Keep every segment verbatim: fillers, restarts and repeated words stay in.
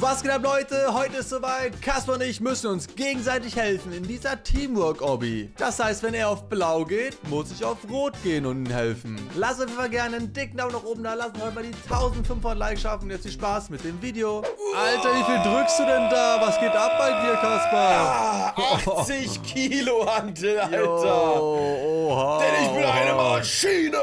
Was geht ab, Leute? Heute ist soweit. Kaspar und ich müssen uns gegenseitig helfen in dieser Teamwork-Obby. Das heißt, wenn er auf Blau geht, muss ich auf Rot gehen und ihm helfen. Lasst auf jeden Fall gerne einen dicken Daumen nach oben da. Lassen wir heute mal die eintausendfünfhundert Likes schaffen. Und jetzt viel Spaß mit dem Video. Alter, wie viel drückst du denn da? Was geht ab bei dir, Kaspar? Ah, achtzig Kilo Hantel, Alter. Yo, oha, denn ich bin oha. eine Maschine.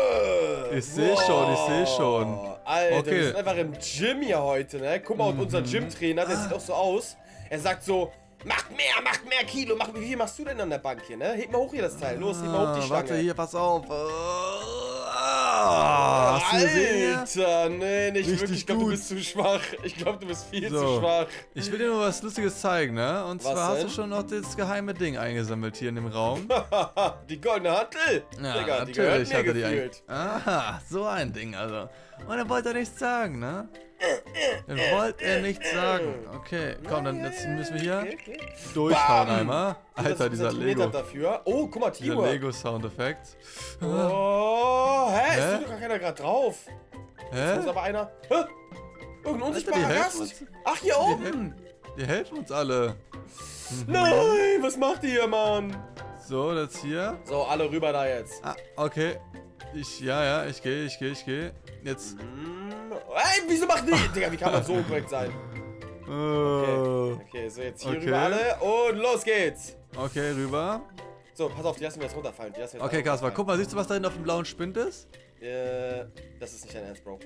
Ich sehe schon, ich sehe schon. Alter, okay. Wir sind einfach im Gym hier heute, ne? Guck mal, mhm. unser Gym-Trainer, der ah. sieht auch so aus. Er sagt so, macht mehr, macht mehr Kilo, macht mehr. Wie viel machst du denn an der Bank hier, ne? Heb mal hoch hier das Teil, los, heb mal hoch die Stange. Warte, hier, pass auf. Ah, Alter, nee, nicht Richtig wirklich. Ich glaube, du bist zu schwach. Ich glaube, du bist viel so. zu schwach. Ich will dir nur was Lustiges zeigen, ne? Und was zwar denn? hast du schon noch das geheime Ding eingesammelt hier in dem Raum. Die goldene Hantel? Ja, Digga, natürlich die gehört mir hatte gefühlt. Die Aha, so ein Ding, also. Und dann wollte er nichts sagen, ne? Dann wollte er nichts sagen. Okay, komm, dann jetzt müssen wir hier okay, okay. durchhauen Bam. einmal. Alter, dieser Lego. Dafür. Oh, guck mal, Teamwork. Dieser Lego-Sound-Effekt. Oh, hä? Ist doch gar keiner gerade drauf. Hä? Ist das aber einer? Hä? Irgendein unsichtbarer Gast. Ach, hier oben. Die, die helfen uns alle. Nein, was macht ihr hier, Mann? So, das hier. So, alle rüber da jetzt. Ah, okay. Ich, ja, ja, ich gehe, ich gehe, ich gehe. Jetzt. Ey, wieso macht die? Digga, wie kann man so korrekt sein? Okay, okay, so jetzt hier okay. rüber alle und los geht's. Okay, rüber. So, pass auf, die lassen wir jetzt runterfallen. Die lassen wir jetzt okay, Kaspar, guck mal, siehst du, was da hinten auf dem blauen Spind ist? Äh, das ist nicht dein Ernst, Bro.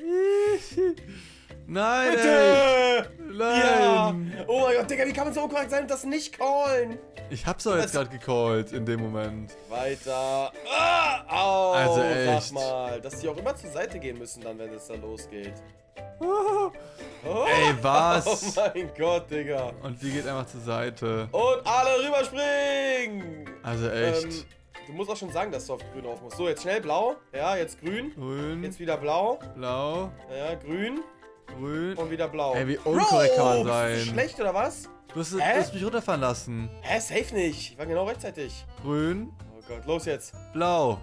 Nein, ey. Nein. Ja. Oh mein Gott, Digga, wie kann man so unkorrekt sein und das nicht callen? Ich hab's doch jetzt gerade gecallt in dem Moment. Weiter. Ah, au, also echt. Sag mal, dass die auch immer zur Seite gehen müssen, dann, wenn es da losgeht. Oh. Oh. Ey, was? Oh mein Gott, Digga. Und die geht einfach zur Seite. Und alle rüberspringen. Also echt. Ähm, du musst auch schon sagen, dass du auf grün auf musst. So, jetzt schnell blau. Ja, jetzt grün. Grün. Jetzt wieder blau. Blau. Ja, grün. Grün. Und wieder blau. Ey, wie unkorrekt kann man sein. Bist du schlecht oder was? Du hast, du hast mich runterfahren lassen. Hä, safe nicht. Ich war genau rechtzeitig. Grün. Oh Gott, los jetzt. Blau.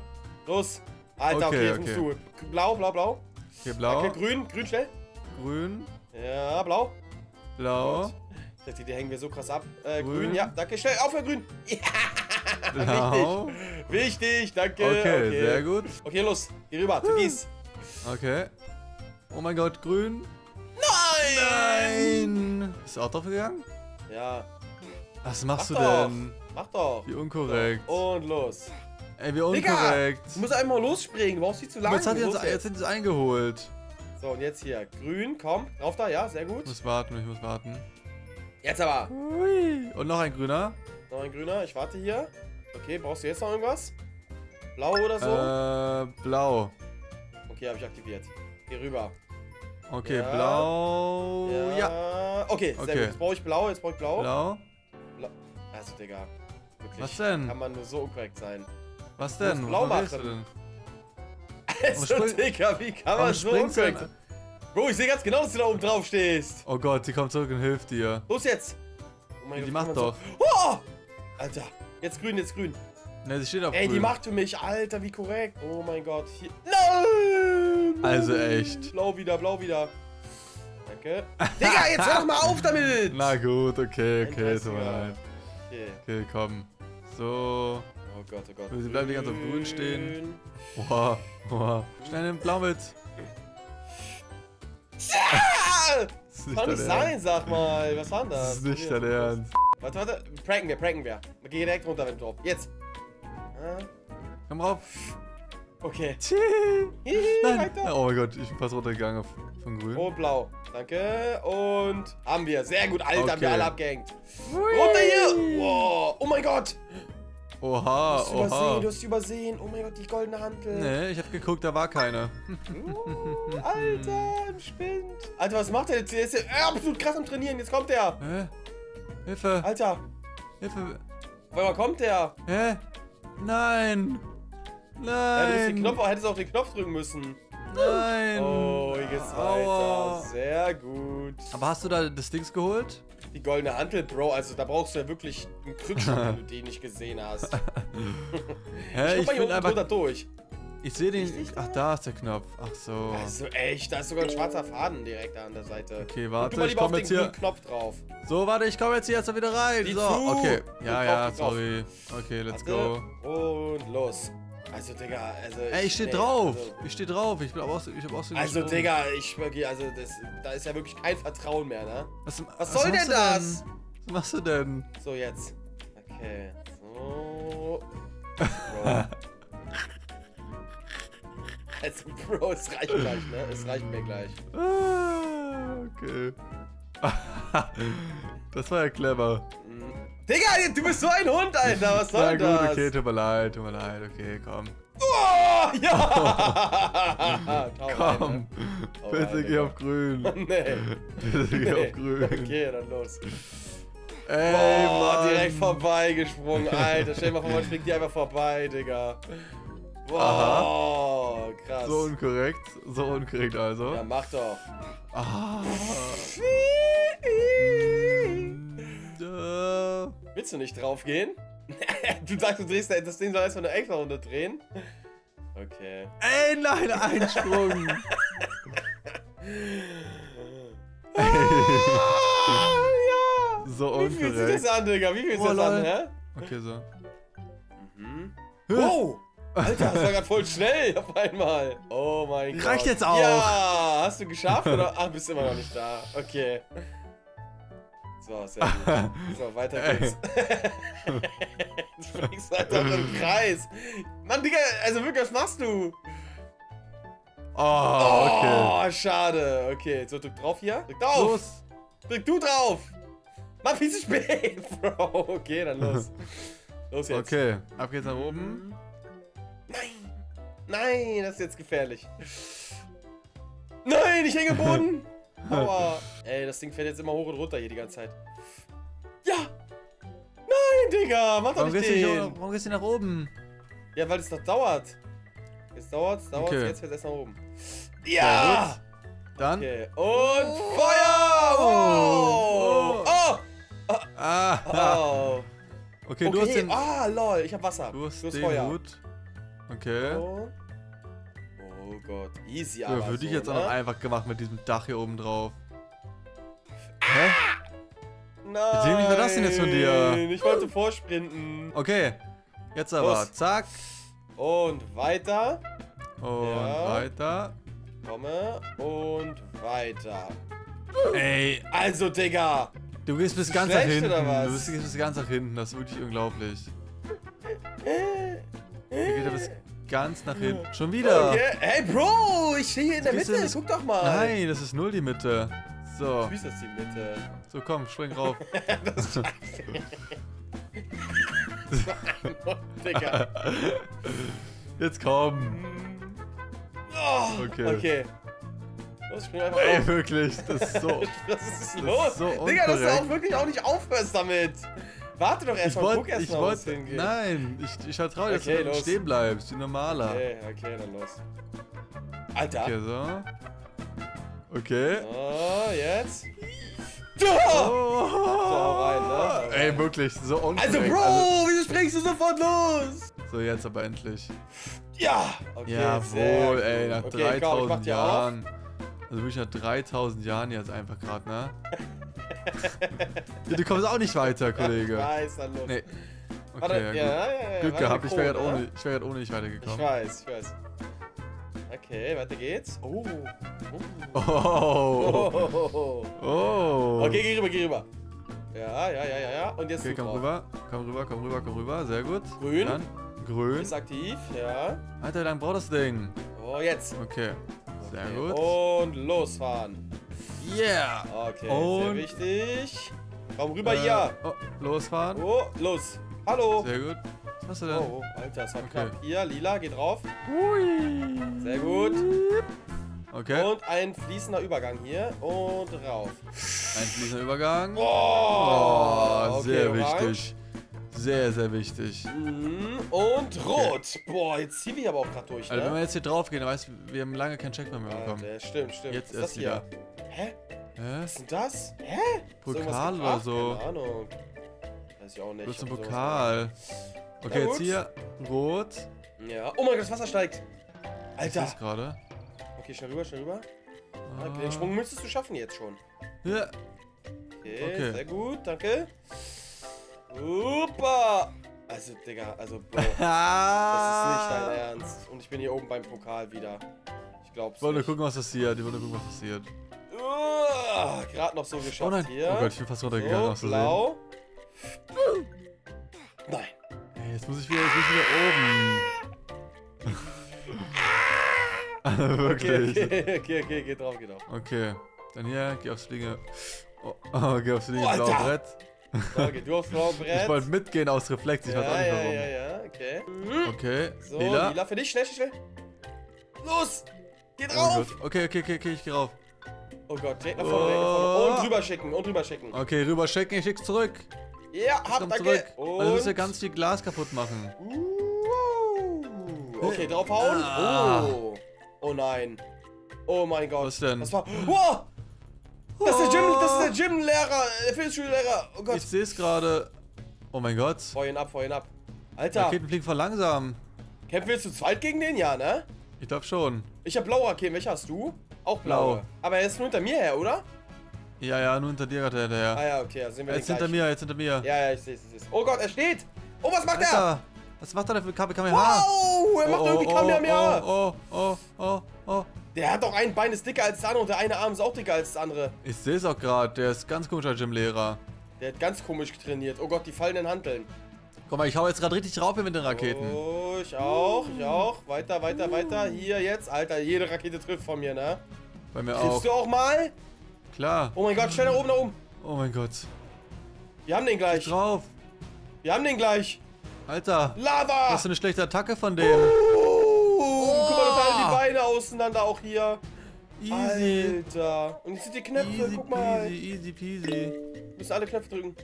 Los. Alter, okay, okay jetzt okay. musst du. Blau, blau, blau. Okay, blau. Okay, grün, grün schnell. Grün. Ja, blau. Blau. Gut. Ich dachte, die hängen wir so krass ab. Äh, grün. grün, ja, danke, schnell, aufhören, grün. Ja. Blau. Wichtig. Wichtig, danke. Okay, okay, sehr gut. Okay, los, geh rüber, Türkis. Okay. Oh mein Gott, grün. Nein! Nein! Ist auch drauf gegangen? Ja. Was machst Mach du doch. denn? Mach doch. Wie unkorrekt. So. Und los. Ey, wie unkorrekt. Digga, du musst einmal losspringen, warum sie zu lang? Jetzt hat er uns, jetzt sind sie eingeholt. So, und jetzt hier. Grün, komm. Rauf da, ja, sehr gut. Ich muss warten, ich muss warten. Jetzt aber. Ui. Und noch ein grüner. Noch ein grüner, ich warte hier. Okay, brauchst du jetzt noch irgendwas? Blau oder so? Äh, blau. Okay, habe ich aktiviert. Geh rüber. Okay, ja. blau. Ja. ja. Okay, sehr okay. gut. Jetzt brauche ich blau, jetzt brauche ich blau. Blau. Blau. Also, Digga. Wirklich. Was denn? Kann man nur so unkorrekt sein. Was denn? Was blau machst du denn? Also, Digga, wie kann man so unkorrekt sein? Bro, ich sehe ganz genau, dass du da oben drauf stehst. Oh Gott, die kommt zurück und hilft dir. Los jetzt! Oh mein Gott, die macht doch. So. Oh! Alter, jetzt grün, jetzt grün. Ne, sie steht auf Ey, grün. die macht für mich, Alter, wie korrekt. Oh mein Gott. Hier. Nein! Also echt. Blau wieder, blau wieder. Danke. Digga, jetzt hör doch mal auf damit! Na gut, okay, okay, tut mir leid. Okay. Okay, komm. So. Oh Gott, oh Gott. Sie bleiben die ganze Zeit auf grün stehen. Oha, oha. Schnell den Blau mit. Ja! Das kann nicht sein, sag mal. Was war denn das? Das ist nicht dein Ernst. Warte, warte. Pranken wir, pranken wir. Geh direkt runter, wenn du drauf. Jetzt. Ah. Komm rauf. Okay. Nein. Oh mein Gott, ich bin fast runtergegangen von grün. Oh, blau. Danke. Und haben wir. Sehr gut, Alter. Okay. Haben wir alle abgehängt. Runter hier. Wow. Oh mein Gott. Oha, du hast oha. Übersehen, du hast übersehen. Oh mein Gott, die goldene Hantel. Nee, ich hab geguckt, da war keine. Oh, Alter, im Spind. Alter, was macht der jetzt? Der ist ja absolut krass am Trainieren. Jetzt kommt der. Hä? Hilfe. Alter. Hilfe. Woher kommt der? Hä? Nein. Nein. Ja, du den Knopf, hättest auch den Knopf drücken müssen. Nein. Oh, hier geht's weiter. Sehr gut. Aber hast du da das Dings geholt? Die goldene Hantel, Bro, also da brauchst du ja wirklich einen Krückstock, wenn du den nicht gesehen hast. Hä, ich, ich bin einfach drunter durch. Ich sehe den. Richtig, ach, da ist der Knopf. Ach so. Also echt, da ist sogar ein schwarzer Faden direkt da an der Seite. Okay, warte, ich komme jetzt hier. Knopf drauf. So, warte, ich komme jetzt hier erstmal wieder rein. Die so, zu. Okay. Ja, ja, ja, sorry. Okay, let's warte. Go. Und los. Also, Digga, also. Ich Ey, ich stehe drauf. Also, ich stehe drauf. Ich bin aber auch so. Ich hab auch so also, gesprungen. Digga, ich wirklich. Also, das, da ist ja wirklich kein Vertrauen mehr, ne? Was, was, was soll denn das? Denn? Was machst du denn? So, jetzt. Okay. So. Bro. Also, Bro, es reicht gleich, ne? Es reicht mir gleich. Ah, okay. Das war ja clever. Digga, du bist so ein Hund, Alter. Was soll das? Na gut, okay, tut mir leid, tut mir leid. Okay, komm. Oh, ja! Oh. Komm, oh, bitte geh auf grün. Nee. Bitte geh auf grün. Okay, dann los. Ey, oh, Mann. Direkt vorbeigesprungen, Alter. Stell dir mal vor, man fliegt die einfach vorbei, Digga. Wow, aha. Krass. So unkorrekt, so unkorrekt also. Ja, mach doch. Ah. Willst du nicht drauf gehen? Du sagst, du drehst das Ding soll erstmal eine extra Runde drehen. Okay. Ey, nein, Einsprung. Ah, ja. So unkorrekt. Wie fühlt sich das an, Digga? Wie fühlt sich das an, hä? Okay, so. Mhm. Wow. Alter, das war gerade voll schnell auf einmal. Oh mein Gott. Reicht jetzt auch. Ja, hast du geschafft oder? Ach, bist immer noch nicht da. Okay. So, sehr gut. So, weiter geht's. Du springst halt doch im Kreis. Mann, Digga, also wirklich, was machst du? Oh, okay. Oh, schade. Okay, so, drück drauf hier. Drück drauf. Los. Drück du drauf. Mach viel zu spät, Bro. Okay, dann los. Los jetzt. Okay, ab geht's nach oben. Nein! Nein, das ist jetzt gefährlich. Nein, ich hänge im Boden! Aua! Ey, das Ding fährt jetzt immer hoch und runter hier die ganze Zeit. Ja! Nein, Digga! Mach doch nicht den! Warum gehst du nach oben? Ja, weil es noch dauert. Jetzt dauert's, dauert's, okay. Jetzt fährt es erst nach oben. Ja! Dann? Okay. Und oh. Feuer! Oh! Oh! Oh! Oh. Ah. Oh. Okay, okay, du hast den... Ah, lol, ich hab Wasser. Du hast, du hast Feuer. Gut. Okay. Oh. Oh Gott, easy, aber ja, würde so, ich jetzt ne? auch noch einfach gemacht mit diesem Dach hier oben drauf. Hä? Nein! Wie war das denn jetzt von dir? Ich wollte vorsprinten. Okay, jetzt aber. Los. Zack. Und weiter. Und ja. weiter. Komme. Und weiter. Ey. Also, Digga. Du gehst bis ganz nach hinten. Du bist, gehst bis ganz nach hinten. Das ist wirklich unglaublich. Geht bis ganz nach hinten. Schon wieder. Okay. Hey, Bro, ich stehe hier in der Mitte. Das... Guck doch mal. Nein, das ist null die Mitte. So. Wie ist das die Mitte? So, komm, spring rauf. Das ist Digga. Jetzt komm. Oh, okay. Okay. Los, spring einfach rauf. Ey, wirklich. Das ist so. Was ist los? Das ist so Digga, dass du auch wirklich auch nicht aufhörst damit. Warte doch erstmal, guck erstmal, wo es hingeht. Nein, ich, ich vertraue dir, okay, dass du stehen bleibst, wie normaler. Okay, okay, dann los. Alter. Okay, so. Okay. So, jetzt. Da! Oh. So, rein, ne? So, ey, wirklich, so unkorrekt. Also, Bro, also, wieso springst du sofort los? So, jetzt aber endlich. Ja! Okay, jawohl, ey, nach okay, dreitausend komm, Jahren. Also wirklich nach dreitausend Jahren jetzt einfach gerade, ne? Du kommst auch nicht weiter, Kollege. Ach, ich weiß, hallo. Nee. Okay, warte, ja, ja, ja, ja, Glück gehabt, ich wäre gerade ohne, wär ohne nicht weitergekommen. Ich weiß, ich weiß. Okay, weiter geht's. Oh. Oh. Oh. Oh. Oh. Okay, geh rüber, geh rüber. Ja, ja, ja, ja, ja. Und jetzt okay, komm drauf. Rüber. Komm rüber, komm rüber, komm rüber. Sehr gut. Grün. Dann grün. Ist aktiv, ja. Alter, wie lange braucht das Ding? Oh, jetzt. Okay. Sehr okay. gut. Und losfahren. Yeah! Okay, und sehr wichtig. Komm rüber äh, hier. Oh, losfahren. Oh, los. Hallo. Sehr gut. Was hast du denn? Oh, Alter, das war okay. knapp. Hier, lila, geht drauf. Hui. Sehr gut. Okay. Und ein fließender Übergang hier. Und rauf. Ein fließender Übergang. Oh, oh okay, sehr orange. Wichtig. Sehr, sehr wichtig. Und rot. Okay. Boah, jetzt ziehen wir aber auch gerade durch, ne? Also wenn wir jetzt hier drauf gehen, dann weißt du, wir haben lange keinen Checkpoint mehr bekommen. Ja, stimmt, stimmt. Jetzt ist das hier. Hä? Hä? Was ist denn das? Hä? Pokal oder so. Keine Ahnung. Weiß ich auch nicht. Du bist ein Pokal. Okay, jetzt hier. Rot. Ja. Oh mein Gott, das Wasser steigt. Alter! Gerade. Okay, schnell rüber, schnell rüber. Ah. Den Sprung müsstest du schaffen jetzt schon. Ja. Okay, okay. Sehr gut, danke. Super! Also, Digga, also, Bro. Das ist nicht dein Ernst. Und ich bin hier oben beim Pokal wieder. Ich glaub's. Wollen wir gucken, was passiert. Die wollen gucken, was passiert. Uh, Gerade noch so geschafft. Oh nein. Hier. Oh Gott, ich bin fast runtergegangen. So, blau. Nein. Hey, jetzt muss ich wieder, jetzt muss ich wieder oben. Wirklich. Okay, okay, okay, okay, geht drauf, geht drauf. Okay. Dann hier, geh aufs Liege. Oh, oh, geh aufs Liege, blaues Brett. Okay, du aufs blaue Brett. Ich wollte mitgehen aus Reflex, ich ja, weiß auch nicht warum. Ja, ja, ja, okay. Okay, so, lila. lila für dich, schnell, schnell, schnell. Los, geh drauf. Oh, okay, okay, okay, okay, ich geh rauf. Oh Gott, direkt nach vorne, oh. direkt nach vorne. Und rüber schicken, und rüber schicken. Okay, rüber schicken, ich schick's zurück. Ja, ich hab, danke. Und also müsst ihr ganz viel Glas kaputt machen. Uh, okay, draufhauen. Ah. Oh. oh nein. Oh mein Gott. Was denn? Das war... Wow. Das ist der Gym, das ist der Gym-Lehrer, der Filmschullehrer. Oh Gott. Ich seh's gerade. Oh mein Gott. Feuer ihn ab, feuer ihn ab. Alter. Raketenfliegen verlangsamen. Kämpfen wir zu zweit gegen den? Ja, ne? Ich glaub schon. Ich hab blaue Raketen. Welche hast du? Auch blaue. Blau. Aber er ist nur hinter mir her, oder? Ja, ja, nur hinter dir gerade hinterher. Ah ja, okay, also sehen wir jetzt den hinter mir, jetzt hinter mir. Ja, ja, ich seh's, ich seh's. Oh Gott, er steht. Oh, was macht Alter, er? Was macht er da für Kamehameha? Wow, er macht oh, irgendwie oh, Kamehameha. Oh, oh, oh, oh, oh. Der hat doch ein Bein, ist dicker als das andere und der eine Arm ist auch dicker als das andere. Ich seh's auch gerade, der ist ganz komischer Gymlehrer. Der hat ganz komisch trainiert. Oh Gott, die fallenden Hanteln. Guck mal, ich hau jetzt gerade richtig rauf hier mit den Raketen. Oh, ich auch, ich auch. Weiter, weiter, weiter. Hier jetzt. Alter, jede Rakete trifft von mir, ne? Bei mir auch. Triffst du auch mal? Klar. Oh mein Gott, schnell nach oben, nach oben. Oh mein Gott. Wir haben den gleich. Drauf. Wir haben den gleich. Alter. Lava. Das ist eine schlechte Attacke von dem. Uh, oh. Guck mal, da fallen die Beine auseinander auch hier. Easy. Alter. Und jetzt sind die Knöpfe, easy, guck mal. Easy, easy peasy. Wir müssen alle Knöpfe drücken.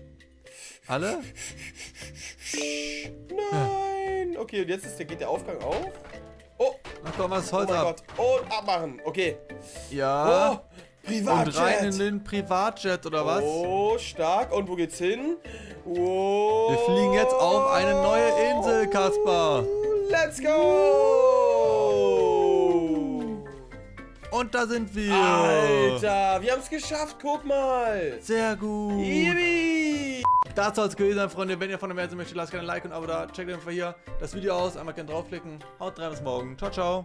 Alle? Nein. Okay, und jetzt ist der, geht der Aufgang auf. Oh. Ach komm, was Holz ab. Oh mein Gott. Und abmachen. Okay. Ja. Oh. Privatjet. Und rein in den Privatjet, oder was? Oh, stark. Und wo geht's hin? Oh. Wir fliegen jetzt auf eine neue Insel, Kaspar. Let's go. Und da sind wir. Alter, wir haben es geschafft. Guck mal. Sehr gut. Yippie. Das soll es gewesen sein, Freunde. Wenn ihr von dem Herzen möchtet, lasst gerne ein Like und ein Abo da. Checkt einfach hier das Video aus. Einmal gerne draufklicken. Haut rein, bis morgen. Ciao, ciao.